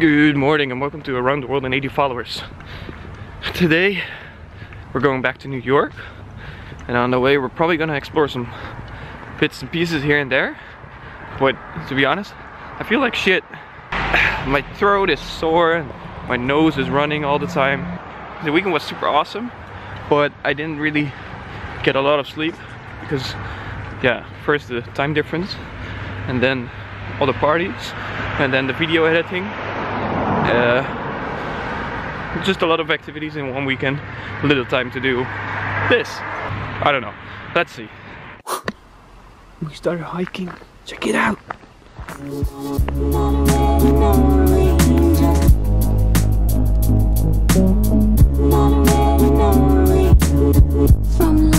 Good morning and welcome to Around the World in 80 Followers. Today we're going back to New York, and on the way we're probably going to explore some bits and pieces here and there, but to be honest I feel like shit. My throat is sore and my nose is running all the time. The weekend was super awesome, but I didn't really get a lot of sleep because, yeah, first the time difference and then all the parties and then the video editing. Just a lot of activities in one weekend, little time to do this. I don't know, let's see. We started hiking, check it out. From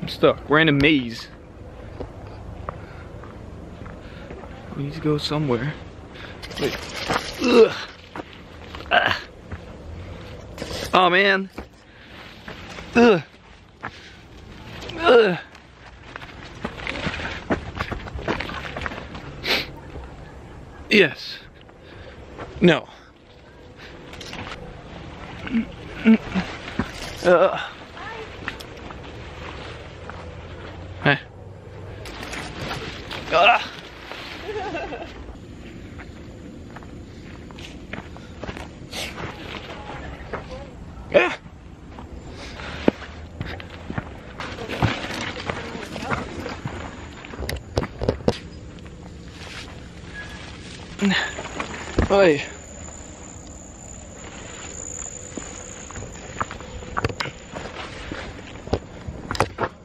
I'm stuck. We're in a maze. We need to go somewhere. Wait. Ugh. Ah. Oh man. Ugh. Ugh. Yes. No. Oi.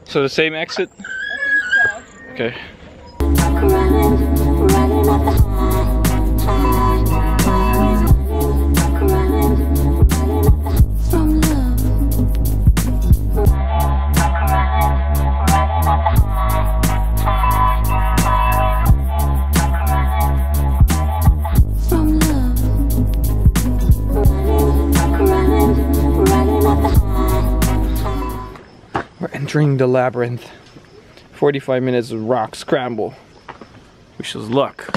So the same exit? I think so. Okay. Entering the labyrinth. 45 minutes of rock scramble. Wish us luck.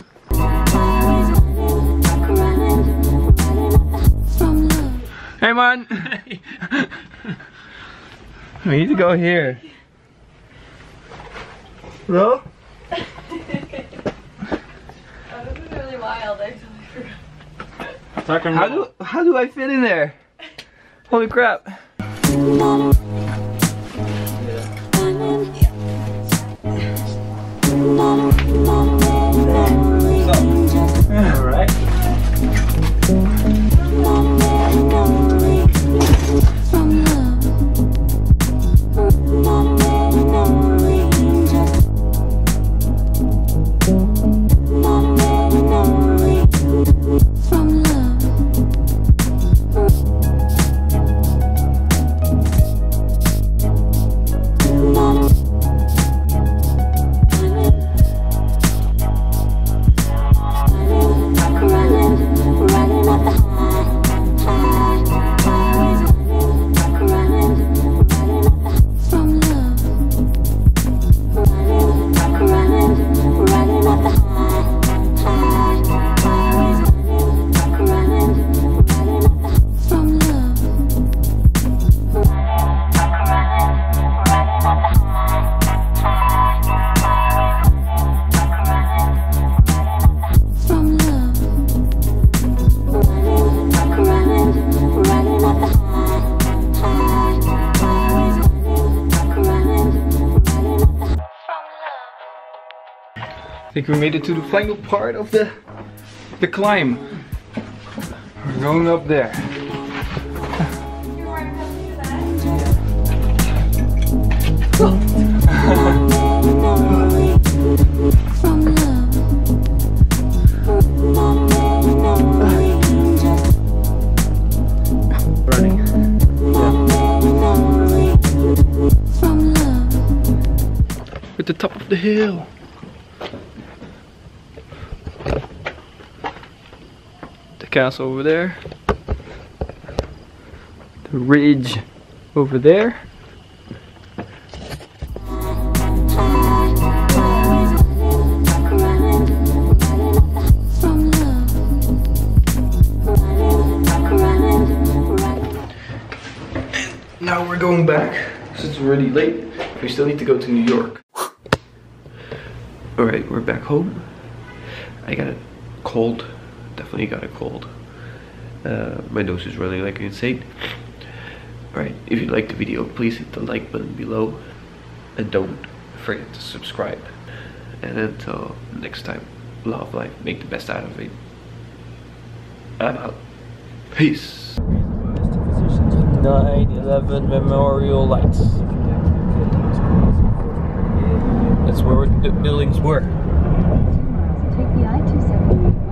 Hey man! We need to go here. Hello? Oh, this is really wild, I totally forgot. How do I fit in there? Holy crap. I think we made it to the final part of the climb. We're going up there. You want to come do that? At the top of the hill. The castle over there. The ridge over there. And now we're going back. Since it's already late, we still need to go to New York. Alright, we're back home. I got a cold. Definitely got a cold. My nose is running like insane. Alright, if you liked the video, please hit the like button below. And don't forget to subscribe. And until next time, love life, make the best out of it. I'm out. Peace. 9/11 memorial lights. That's where the buildings were. Take the I-270.